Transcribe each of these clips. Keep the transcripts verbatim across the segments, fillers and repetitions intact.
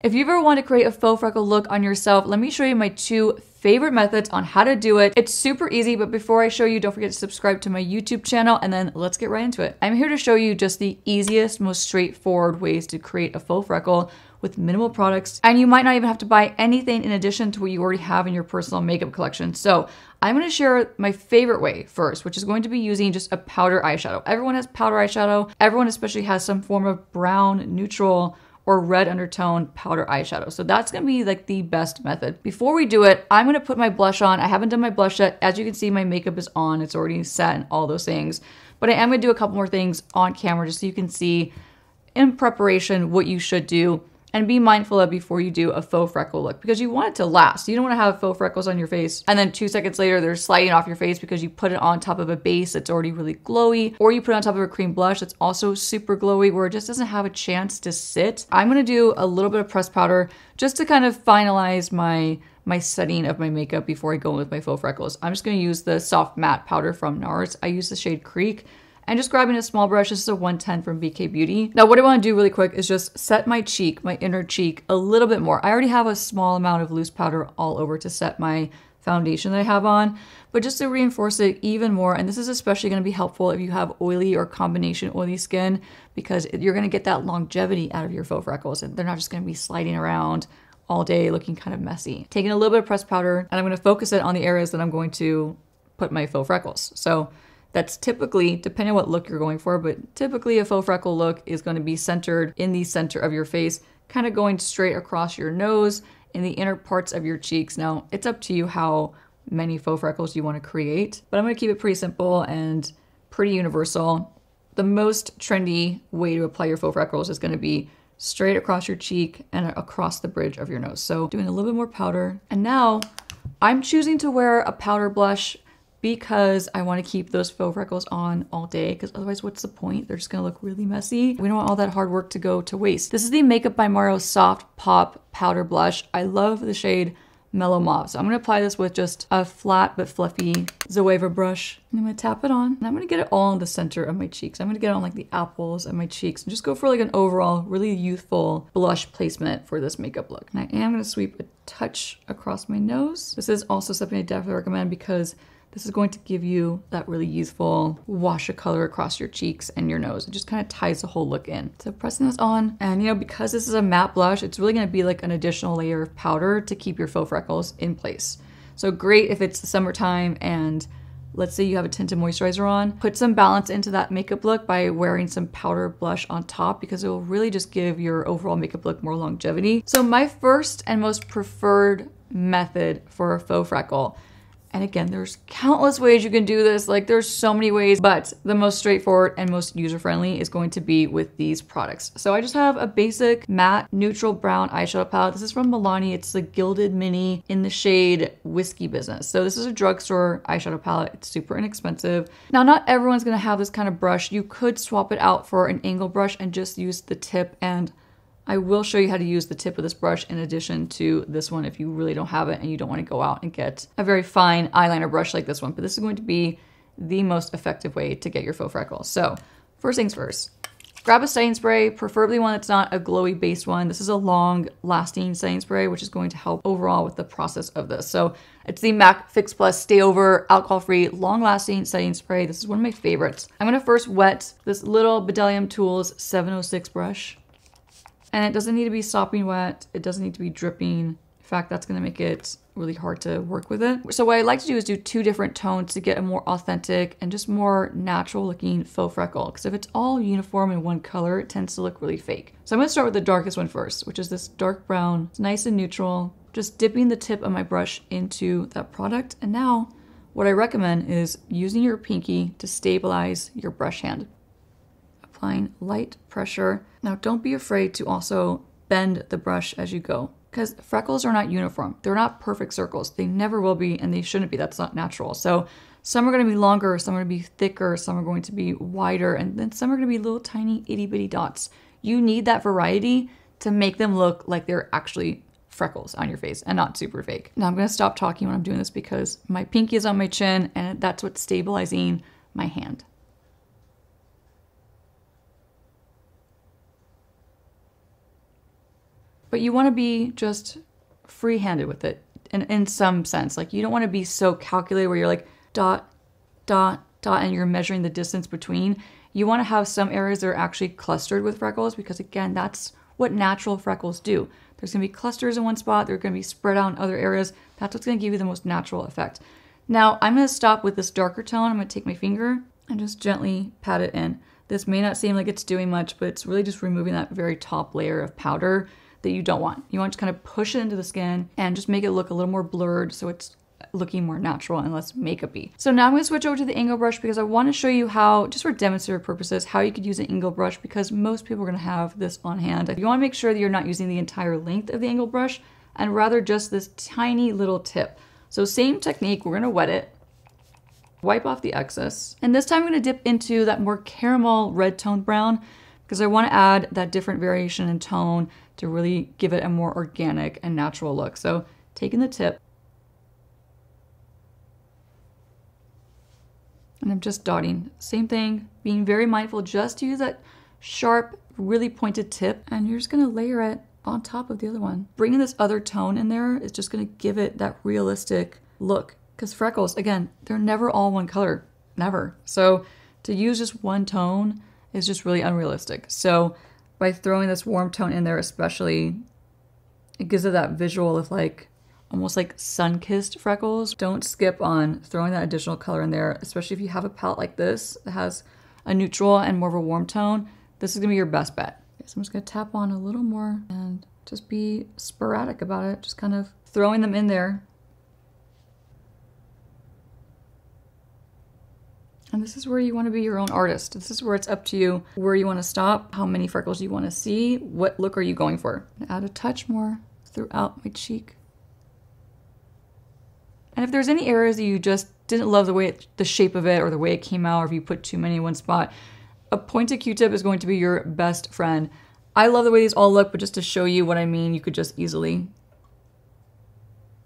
If you ever want to create a faux freckle look on yourself, let me show you my two favorite methods on how to do it. It's super easy, but before I show you, don't forget to subscribe to my YouTube channel, and then let's get right into it. I'm here to show you just the easiest, most straightforward ways to create a faux freckle with minimal products, and you might not even have to buy anything in addition to what you already have in your personal makeup collection. So I'm going to share my favorite way first, which is going to be using just a powder eyeshadow. Everyone has powder eyeshadow. Everyone especially has some form of brown, neutral, or red undertone powder eyeshadow. So that's gonna be like the best method. Before we do it, I'm gonna put my blush on. I haven't done my blush yet. As you can see, my makeup is on, it's already set and all those things. But I am gonna do a couple more things on camera just so you can see in preparation what you should do and be mindful of before you do a faux freckle look, because you want it to last. You don't wanna have faux freckles on your face and then two seconds later they're sliding off your face because you put it on top of a base that's already really glowy, or you put it on top of a cream blush that's also super glowy where it just doesn't have a chance to sit. I'm gonna do a little bit of pressed powder just to kind of finalize my, my setting of my makeup before I go in with my faux freckles. I'm just gonna use the soft matte powder from NARS. I use the shade Creek. I'm just grabbing a small brush. This is a one ten from B K Beauty. Now what I wanna do really quick is just set my cheek, my inner cheek, a little bit more. I already have a small amount of loose powder all over to set my foundation that I have on, but just to reinforce it even more, and this is especially gonna be helpful if you have oily or combination oily skin, because you're gonna get that longevity out of your faux freckles and they're not just gonna be sliding around all day looking kind of messy. Taking a little bit of pressed powder, and I'm gonna focus it on the areas that I'm going to put my faux freckles. So that's typically, depending on what look you're going for, but typically a faux freckle look is going to be centered in the center of your face, kind of going straight across your nose, in the inner parts of your cheeks. Now, it's up to you how many faux freckles you want to create, but I'm going to keep it pretty simple and pretty universal. The most trendy way to apply your faux freckles is going to be straight across your cheek and across the bridge of your nose. So doing a little bit more powder. And now I'm choosing to wear a powder blush because I want to keep those faux freckles on all day, because otherwise what's the point? They're just gonna look really messy. We don't want all that hard work to go to waste. This is the Makeup by Mario Soft Pop Powder Blush. I love the shade Mellow Mauve. So I'm gonna apply this with just a flat but fluffy Zoeva brush. And I'm gonna tap it on, and I'm gonna get it all in the center of my cheeks. I'm gonna get it on like the apples of my cheeks and just go for like an overall really youthful blush placement for this makeup look. And I am gonna sweep a touch across my nose. This is also something I definitely recommend, because this is going to give you that really youthful wash of color across your cheeks and your nose. It just kind of ties the whole look in. So pressing this on, and you know, because this is a matte blush, it's really gonna be like an additional layer of powder to keep your faux freckles in place. So great if it's the summertime and let's say you have a tinted moisturizer on. Put some balance into that makeup look by wearing some powder blush on top, because it will really just give your overall makeup look more longevity. So my first and most preferred method for a faux freckle, and again, there's countless ways you can do this. Like there's so many ways, but the most straightforward and most user-friendly is going to be with these products. So I just have a basic matte neutral brown eyeshadow palette. This is from Milani. It's the Gilded Mini in the shade Whiskey Business. So this is a drugstore eyeshadow palette. It's super inexpensive. Now, not everyone's gonna have this kind of brush. You could swap it out for an angle brush and just use the tip, and I will show you how to use the tip of this brush in addition to this one if you really don't have it and you don't want to go out and get a very fine eyeliner brush like this one. But this is going to be the most effective way to get your faux freckles. So first things first, grab a setting spray, preferably one that's not a glowy based one. This is a long lasting setting spray, which is going to help overall with the process of this. So it's the MAC Fix Plus Stay Over Alcohol Free Long Lasting Setting Spray. This is one of my favorites. I'm going to first wet this little Bdellium Tools seven oh six brush. And it doesn't need to be sopping wet. It doesn't need to be dripping. In fact, that's gonna make it really hard to work with it. So what I like to do is do two different tones to get a more authentic and just more natural looking faux freckle. Because if it's all uniform in one color, it tends to look really fake. So I'm gonna start with the darkest one first, which is this dark brown. It's nice and neutral. Just dipping the tip of my brush into that product. And now what I recommend is using your pinky to stabilize your brush hand. Applying light pressure. Now don't be afraid to also bend the brush as you go, because freckles are not uniform. They're not perfect circles. They never will be, and they shouldn't be. That's not natural. So some are gonna be longer, some are gonna be thicker, some are going to be wider, and then some are gonna be little tiny itty bitty dots. You need that variety to make them look like they're actually freckles on your face and not super fake. Now I'm gonna stop talking when I'm doing this because my pinky is on my chin and that's what's stabilizing my hand. but you want to be just free-handed with it in, in some sense. Like, you don't want to be so calculated where you're like dot, dot, dot, and you're measuring the distance between. You want to have some areas that are actually clustered with freckles, because again, that's what natural freckles do. There's going to be clusters in one spot. They're going to be spread out in other areas. That's what's going to give you the most natural effect. Now, I'm going to stop with this darker tone. I'm going to take my finger and just gently pat it in. This may not seem like it's doing much, but it's really just removing that very top layer of powder that you don't want. You want to kind of push it into the skin and just make it look a little more blurred, so it's looking more natural and less makeup-y. So now I'm going to switch over to the angle brush, because I want to show you how, just for demonstrative purposes, how you could use an angle brush, because most people are going to have this on hand. You want to make sure that you're not using the entire length of the angle brush, and rather just this tiny little tip. So same technique, we're going to wet it, wipe off the excess, and this time I'm going to dip into that more caramel red toned brown, because I want to add that different variation in tone to really give it a more organic and natural look. So taking the tip, and I'm just dotting, same thing, being very mindful just to use that sharp, really pointed tip, and you're just going to layer it on top of the other one. Bringing this other tone in there is just going to give it that realistic look, because freckles, again, they're never all one color, never. So to use just one tone is just really unrealistic. So by throwing this warm tone in there especially, it gives it that visual of like, almost like sun-kissed freckles. Don't skip on throwing that additional color in there, especially if you have a palette like this that has a neutral and more of a warm tone. This is gonna be your best bet. So I'm just gonna tap on a little more and just be sporadic about it, just kind of throwing them in there. And this is where you wanna be your own artist. This is where it's up to you, where you wanna stop, how many freckles you wanna see, what look are you going for. Add a touch more throughout my cheek. And if there's any areas that you just didn't love the way, it, the shape of it or the way it came out, or if you put too many in one spot, a pointed Q-tip is going to be your best friend. I love the way these all look, but just to show you what I mean, you could just easily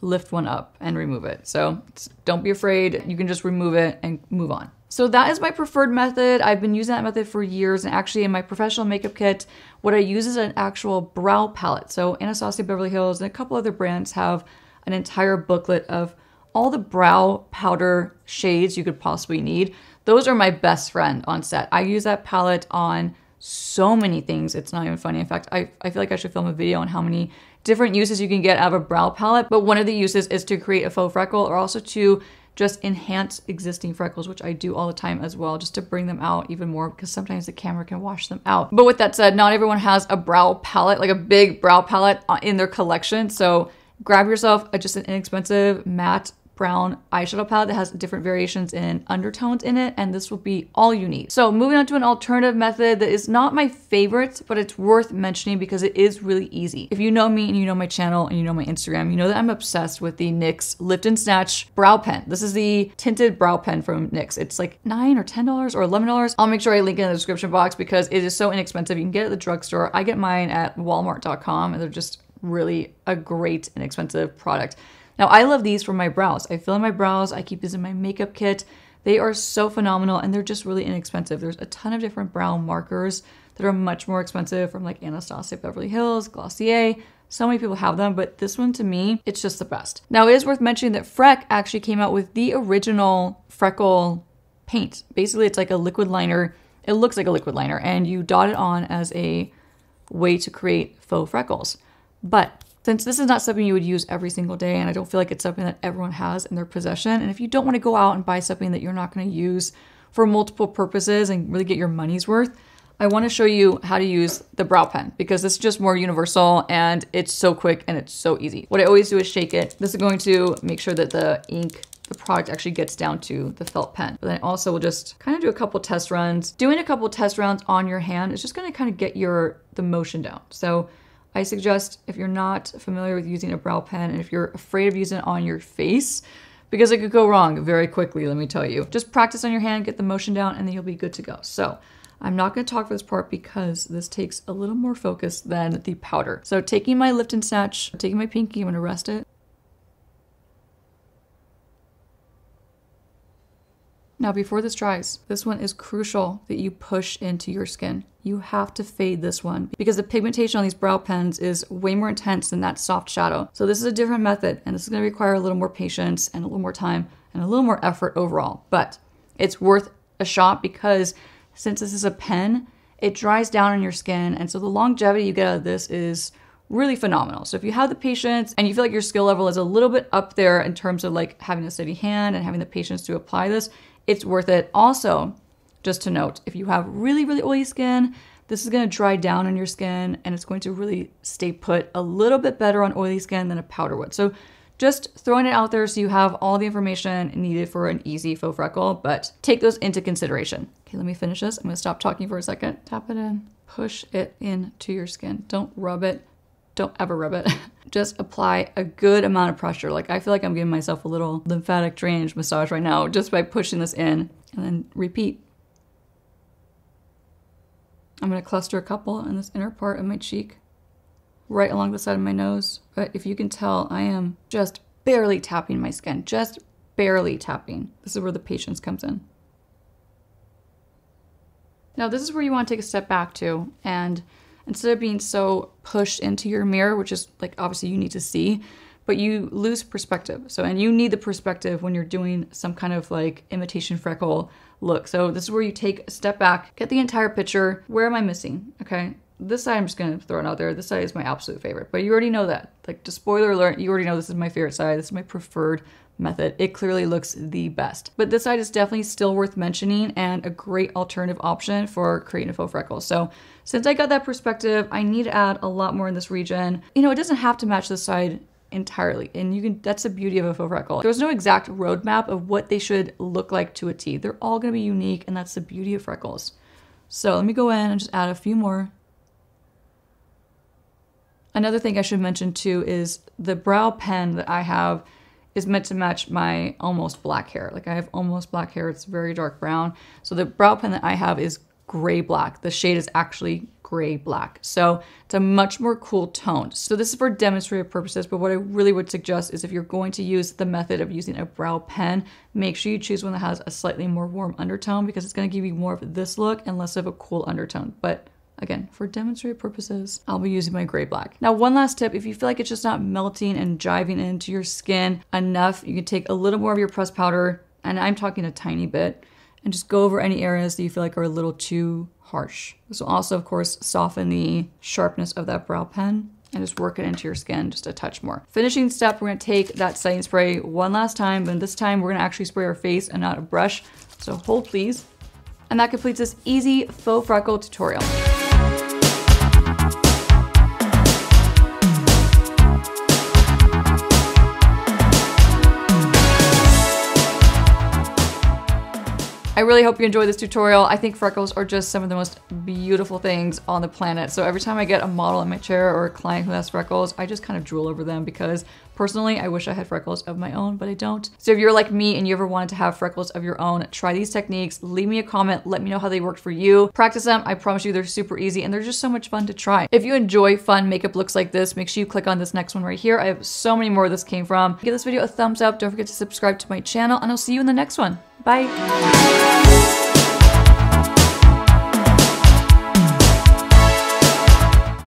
lift one up and remove it. So don't be afraid. You can just remove it and move on. So that is my preferred method. I've been using that method for years, and actually in my professional makeup kit, what I use is an actual brow palette. So Anastasia Beverly Hills and a couple other brands have an entire booklet of all the brow powder shades you could possibly need. Those are my best friend on set. I use that palette on so many things. It's not even funny. In fact, I, I feel like I should film a video on how many different uses you can get out of a brow palette. But one of the uses is to create a faux freckle, or also to just enhance existing freckles, which I do all the time as well, just to bring them out even more, because sometimes the camera can wash them out. But with that said, not everyone has a brow palette, like a big brow palette in their collection. So grab yourself a, just an inexpensive matte brown eyeshadow palette that has different variations in undertones in it, and this will be all you need. So moving on to an alternative method that is not my favorite, but it's worth mentioning because it is really easy. If you know me and you know my channel and you know my Instagram, you know that I'm obsessed with the NYX Lift and Snatch Brow Pen. This is the tinted brow pen from NYX. It's like nine or ten dollars or eleven dollars. I'll make sure I link it in the description box because it is so inexpensive. You can get it at the drugstore. I get mine at walmart dot com, and they're just really a great inexpensive product. Now, I love these for my brows. I fill in my brows, I keep these in my makeup kit. They are so phenomenal, and they're just really inexpensive. There's a ton of different brow markers that are much more expensive, from like Anastasia Beverly Hills, Glossier. So many people have them, but this one to me, it's just the best. Now, it is worth mentioning that Freck actually came out with the original freckle paint. Basically, it's like a liquid liner. It looks like a liquid liner, and you dot it on as a way to create faux freckles. But since this is not something you would use every single day, and I don't feel like it's something that everyone has in their possession, and if you don't want to go out and buy something that you're not going to use for multiple purposes and really get your money's worth, I want to show you how to use the brow pen, because this is just more universal and it's so quick and it's so easy. What I always do is shake it. This is going to make sure that the ink, the product, actually gets down to the felt pen. But then also we'll just kind of do a couple test runs. Doing a couple test rounds on your hand is just going to kind of get your the motion down. So I suggest, if you're not familiar with using a brow pen, and if you're afraid of using it on your face, because it could go wrong very quickly, let me tell you, just practice on your hand, get the motion down, and then you'll be good to go. So I'm not gonna talk for this part because this takes a little more focus than the powder. So taking my Lift and Snatch, taking my pinky, I'm gonna rest it. Now before this dries, this one is crucial that you push into your skin. You have to fade this one because the pigmentation on these brow pens is way more intense than that soft shadow. So this is a different method, and this is going to require a little more patience and a little more time and a little more effort overall, but it's worth a shot because since this is a pen, it dries down on your skin. And so the longevity you get out of this is really phenomenal. So if you have the patience and you feel like your skill level is a little bit up there in terms of like having a steady hand and having the patience to apply this, it's worth it. Also, just to note, if you have really, really oily skin, this is going to dry down on your skin and it's going to really stay put a little bit better on oily skin than a powder would. So just throwing it out there so you have all the information needed for an easy faux freckle, but take those into consideration. Okay, let me finish this. I'm going to stop talking for a second. Tap it in, push it into your skin. Don't rub it. Don't ever rub it. Just apply a good amount of pressure. Like I feel like I'm giving myself a little lymphatic drainage massage right now just by pushing this in, and then repeat. I'm gonna cluster a couple in this inner part of my cheek, right along the side of my nose. But if you can tell, I am just barely tapping my skin, just barely tapping. This is where the patience comes in. Now this is where you wanna take a step back to, and instead of being so pushed into your mirror, which is like, obviously you need to see, but you lose perspective. So, and you need the perspective when you're doing some kind of like imitation freckle look. So this is where you take a step back, get the entire picture. Where am I missing? Okay. This side, I'm just going to throw it out there. This side is my absolute favorite, but you already know that. Like, just spoiler alert, you already know this is my favorite side. This is my preferred method. It clearly looks the best, but this side is definitely still worth mentioning and a great alternative option for creating a faux freckle. So since I got that perspective, I need to add a lot more in this region. You know, it doesn't have to match this side entirely. And you can, that's the beauty of a faux freckle. There's no exact roadmap of what they should look like to a T. They're all going to be unique. And that's the beauty of freckles. So let me go in and just add a few more. Another thing I should mention too is the brow pen that I have is meant to match my almost black hair. Like I have almost black hair, it's very dark brown. So the brow pen that I have is gray black. The shade is actually gray black. So it's a much more cool tone. So this is for demonstrative purposes, but what I really would suggest is if you're going to use the method of using a brow pen, make sure you choose one that has a slightly more warm undertone because it's gonna give you more of this look and less of a cool undertone. But again, for demonstrative purposes, I'll be using my gray black. Now, one last tip, if you feel like it's just not melting and jiving into your skin enough, you can take a little more of your pressed powder, and I'm talking a tiny bit, and just go over any areas that you feel like are a little too harsh. This will also, of course, soften the sharpness of that brow pen and just work it into your skin just a touch more. Finishing step, we're gonna take that setting spray one last time, but this time we're gonna actually spray our face and not a brush. So hold please. And that completes this easy faux freckle tutorial. I really hope you enjoyed this tutorial. I think freckles are just some of the most beautiful things on the planet. So every time I get a model in my chair or a client who has freckles, I just kind of drool over them because personally, I wish I had freckles of my own, but I don't. So if you're like me and you ever wanted to have freckles of your own, try these techniques, leave me a comment, let me know how they worked for you. Practice them, I promise you they're super easy and they're just so much fun to try. If you enjoy fun makeup looks like this, make sure you click on this next one right here. I have so many more where this came from. Give this video a thumbs up, don't forget to subscribe to my channel, and I'll see you in the next one. Bye.